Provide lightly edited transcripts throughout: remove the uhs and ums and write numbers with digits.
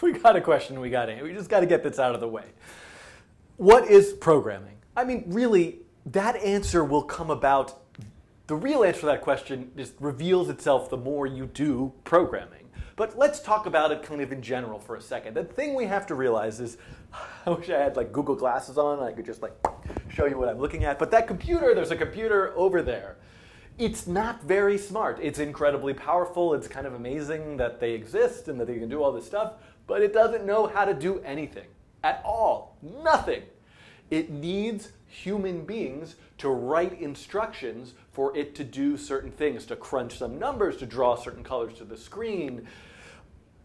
We got a question, we got it. We just got to get this out of the way. What is programming? I mean, really, that answer will come about. The real answer to that question just reveals itself the more you do programming. But let's talk about it kind of in general for a second. The thing we have to realize is, I wish I had like Google Glasses on and I could just like show you what I'm looking at. But that computer, there's a computer over there. It's not very smart. It's incredibly powerful. It's kind of amazing that they exist and that they can do all this stuff. But it doesn't know how to do anything at all. Nothing. It needs human beings to write instructions for it to do certain things, to crunch some numbers, to draw certain colors to the screen.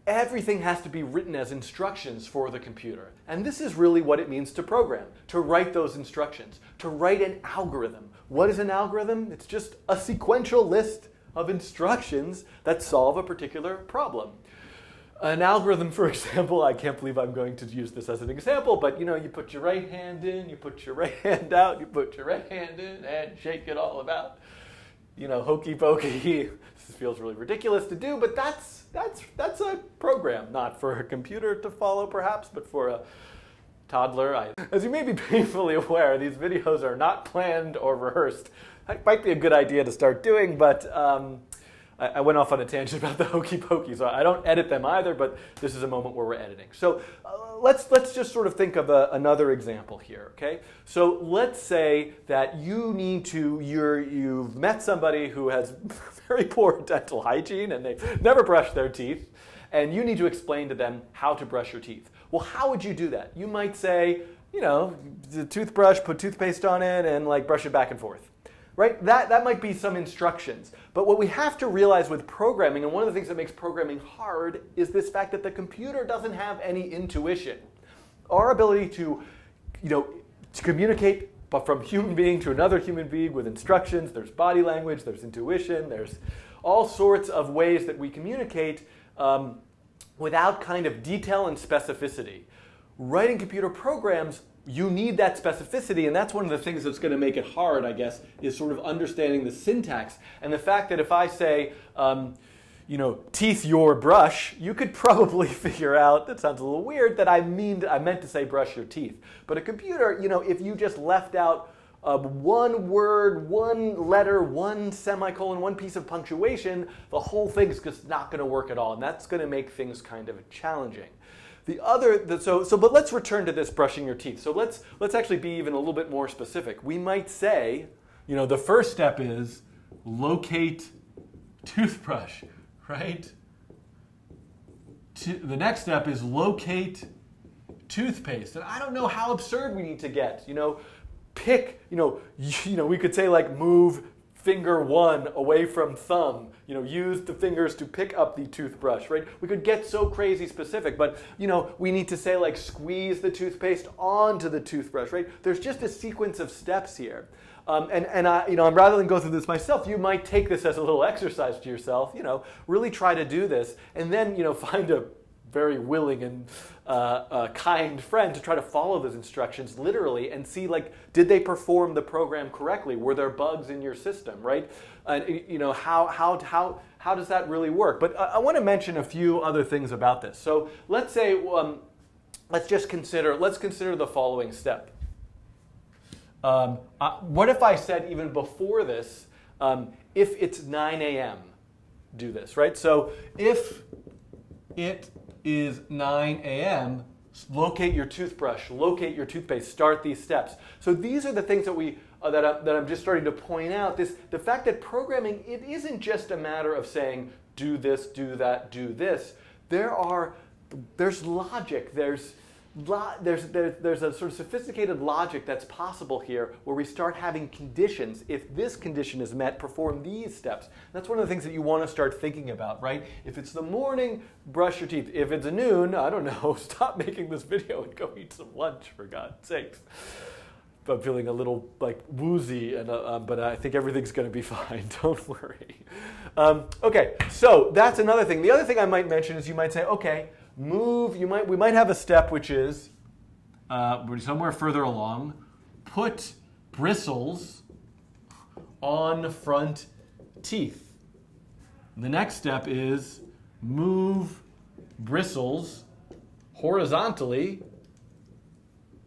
Everything has to be written as instructions for the computer. And this is really what it means to program, to write those instructions, to write an algorithm. What is an algorithm? It's just a sequential list of instructions that solve a particular problem. An algorithm, for example, I can't believe I'm going to use this as an example, but you know, you put your right hand in, you put your right hand out, you put your right hand in and shake it all about. You know, hokey pokey. This feels really ridiculous to do, but that's a program, not for a computer to follow perhaps, but for a toddler. As you may be painfully aware, these videos are not planned or rehearsed. That might be a good idea to start doing, but I went off on a tangent about the hokey pokey, so I don't edit them either, but this is a moment where we're editing. So let's just sort of think of another example here, okay? So let's say that you need to, you've met somebody who has very poor dental hygiene and they've never brushed their teeth, and you need to explain to them how to brush your teeth. Well, how would you do that? You might say, you know, the toothbrush, put toothpaste on it, and like brush it back and forth. Right? That might be some instructions. But what we have to realize with programming, and one of the things that makes programming hard, is this fact that the computer doesn't have any intuition. Our ability to, you know, to communicate from human being to another human being with instructions, there's body language, there's intuition, there's all sorts of ways that we communicate without kind of detail and specificity. Writing computer programs, you need that specificity, and that's one of the things that's going to make it hard, I guess, is sort of understanding the syntax. And the fact that if I say, you know, teeth your brush, you could probably figure out, that sounds a little weird, that I meant to say brush your teeth. But a computer, you know, if you just left out one word, one letter, one semicolon, one piece of punctuation, the whole thing's just not going to work at all, and that's going to make things kind of challenging. But let's return to this brushing your teeth. So let's actually be even a little bit more specific. We might say, you know, the first step is locate toothbrush, right? The next step is locate toothpaste. And I don't know how absurd we need to get. You know, pick, you know, we could say like move finger one away from thumb, you know, use the fingers to pick up the toothbrush, right? We could get so crazy specific, but, you know, we need to say like squeeze the toothpaste onto the toothbrush, right? There's just a sequence of steps here. And rather than go through this myself, you might take this as a little exercise to yourself, you know, really try to do this, and then, you know, find a very willing and kind friend to try to follow those instructions literally and see, like, did they perform the program correctly? Were there bugs in your system, right? And, you know, how does that really work? But I want to mention a few other things about this. So let's say, let's consider the following step. What if I said even before this, if it's 9 a.m., do this, right? So if it is 9 a.m., locate your toothbrush, locate your toothpaste, start these steps. So these are the things that I'm just starting to point out. The fact that programming, it isn't just a matter of saying, do this, do that, do this. There's logic, there's a sort of sophisticated logic that's possible here where we start having conditions. If this condition is met, perform these steps. That's one of the things that you want to start thinking about, right? If it's the morning, brush your teeth. If it's noon, I don't know, stop making this video and go eat some lunch, for God's sakes. I'm feeling a little like woozy, and, but I think everything's going to be fine. Don't worry. Okay, so that's another thing. The other thing I might mention is you might say, okay, we might have a step which is somewhere further along, put bristles on front teeth. The next step is move bristles horizontally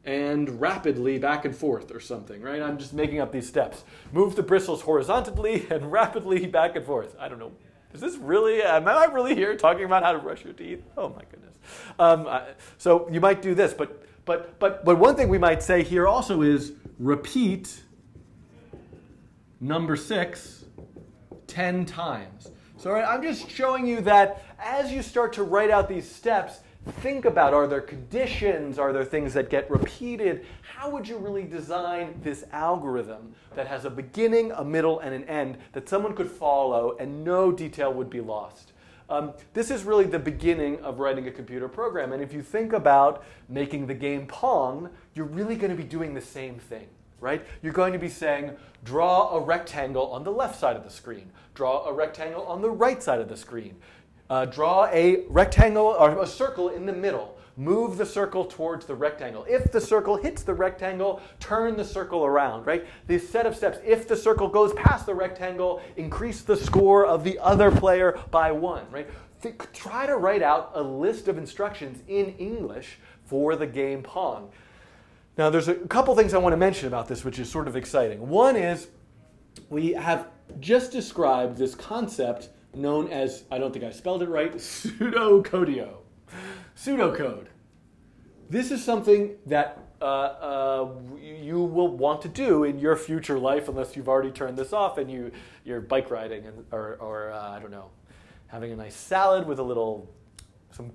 and rapidly back and forth or something, right? I'm just making up these steps. Move the bristles horizontally and rapidly back and forth. I don't know. Is this really, am I really here talking about how to brush your teeth? Oh my goodness. So you might do this, but one thing we might say here also is repeat number 6 10 times. So right, I'm just showing you that as you start to write out these steps, think about, are there conditions? Are there things that get repeated? How would you really design this algorithm that has a beginning, a middle, and an end that someone could follow and no detail would be lost? This is really the beginning of writing a computer program. And if you think about making the game Pong, you're really going to be doing the same thing. Right? You're going to be saying, draw a rectangle on the left side of the screen. Draw a rectangle on the right side of the screen. Draw a rectangle or a circle in the middle. Move the circle towards the rectangle. If the circle hits the rectangle, turn the circle around, right? This set of steps. If the circle goes past the rectangle, increase the score of the other player by 1, right? Try to write out a list of instructions in English for the game Pong. Now, there's a couple things I want to mention about this, which is sort of exciting. One is we have just described this concept known as, I don't think I spelled it right, pseudocodio. Pseudocode. This is something that you will want to do in your future life unless you've already turned this off and you're bike riding and, or I don't know, having a nice salad with a little... Some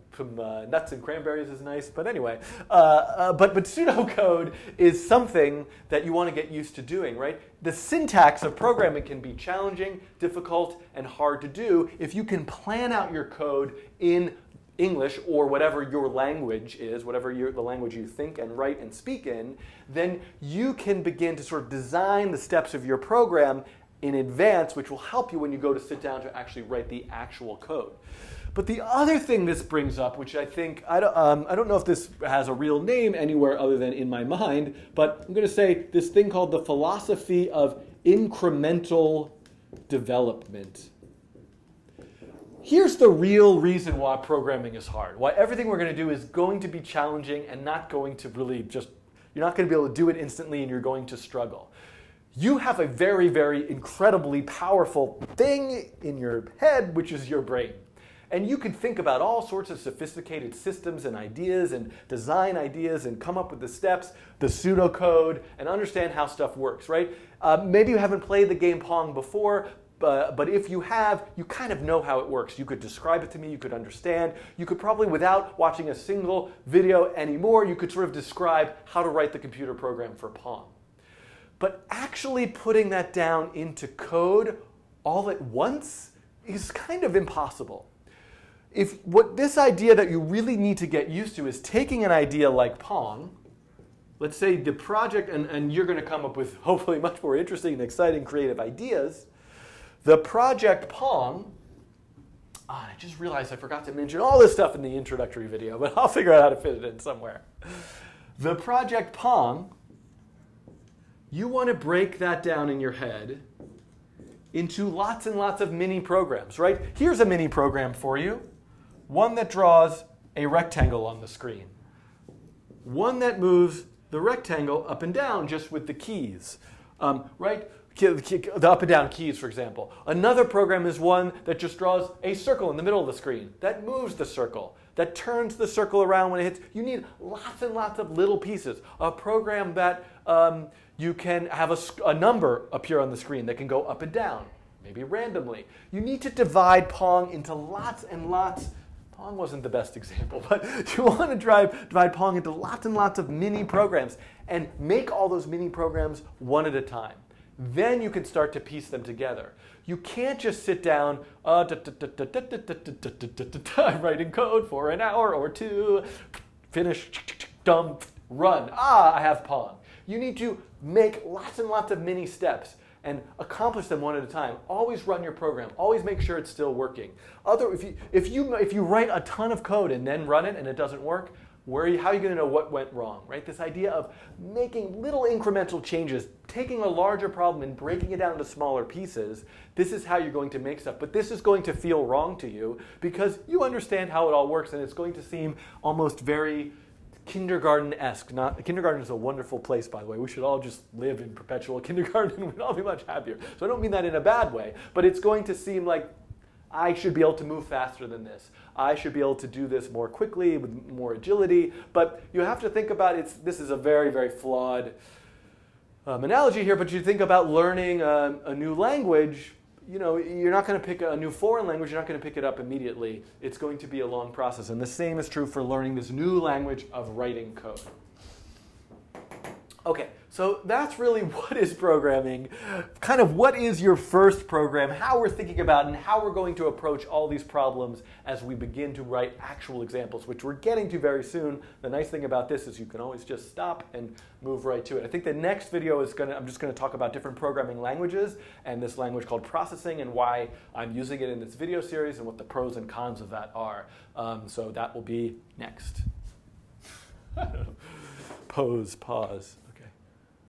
nuts and cranberries is nice, but anyway. But pseudocode is something that you want to get used to doing, right? The syntax of programming can be challenging, difficult, and hard to do if you can plan out your code in English or whatever your language is, whatever the language you think and write and speak in, then you can begin to sort of design the steps of your program in advance, which will help you when you go to sit down to actually write the actual code. But the other thing this brings up, which I think, I don't know if this has a real name anywhere other than in my mind, but I'm going to say this thing called the philosophy of incremental development. Here's the real reason why programming is hard, why everything we're going to do is going to be challenging and not going to really just, you're not going to be able to do it instantly and you're going to struggle. You have a very, very incredibly powerful thing in your head, which is your brain. And you can think about all sorts of sophisticated systems and ideas and design ideas and come up with the steps, the pseudocode, and understand how stuff works, right? Maybe you haven't played the game Pong before, but if you have, you kind of know how it works. You could describe it to me, you could understand. You could probably, without watching a single video anymore, you could sort of describe how to write the computer program for Pong. But actually putting that down into code all at once is kind of impossible. This idea that you really need to get used to is taking an idea like Pong, let's say the project, and you're going to come up with hopefully much more interesting and exciting creative ideas. The project Pong, I just realized I forgot to mention all this stuff in the introductory video, but I'll figure out how to fit it in somewhere. The project Pong, you want to break that down in your head into lots and lots of mini programs, right? Here's a mini program for you. One that draws a rectangle on the screen. One that moves the rectangle up and down just with the keys, right? The up and down keys, for example. Another program is one that just draws a circle in the middle of the screen. That moves the circle. That turns the circle around when it hits. You need lots and lots of little pieces. A program that you can have a number appear on the screen that can go up and down, maybe randomly. You need to divide Pong into lots and lots. Pong wasn't the best example, but you want to divide Pong into lots and lots of mini programs and make all those mini programs one at a time. Then you can start to piece them together. You can't just sit down writing code for an hour or 2, finish, dump, run. I have Pong. You need to make lots and lots of mini steps and accomplish them one at a time. Always run your program. Always make sure it's still working. If you write a ton of code and then run it and it doesn't work, How are you going to know what went wrong, right? This idea of making little incremental changes, taking a larger problem and breaking it down into smaller pieces, this is how you're going to make stuff. But this is going to feel wrong to you because you understand how it all works, and it's going to seem almost very kindergarten-esque. Kindergarten is a wonderful place, by the way. We should all just live in perpetual kindergarten. We'd all be much happier. So I don't mean that in a bad way, but it's going to seem like I should be able to move faster than this. I should be able to do this more quickly, with more agility. But you have to think about it. This is a very, very flawed analogy here, but you think about learning a new language. You know, you're not going to pick a new foreign language. You're not going to pick it up immediately. It's going to be a long process. And the same is true for learning this new language of writing code. OK, so that's really what is programming, kind of what is your first program, how we're thinking about it, and how we're going to approach all these problems as we begin to write actual examples, which we're getting to very soon. The nice thing about this is you can always just stop and move right to it. I think the next video is I'm just going to talk about different programming languages and this language called Processing and why I'm using it in this video series and what the pros and cons of that are. So that will be next. Pause.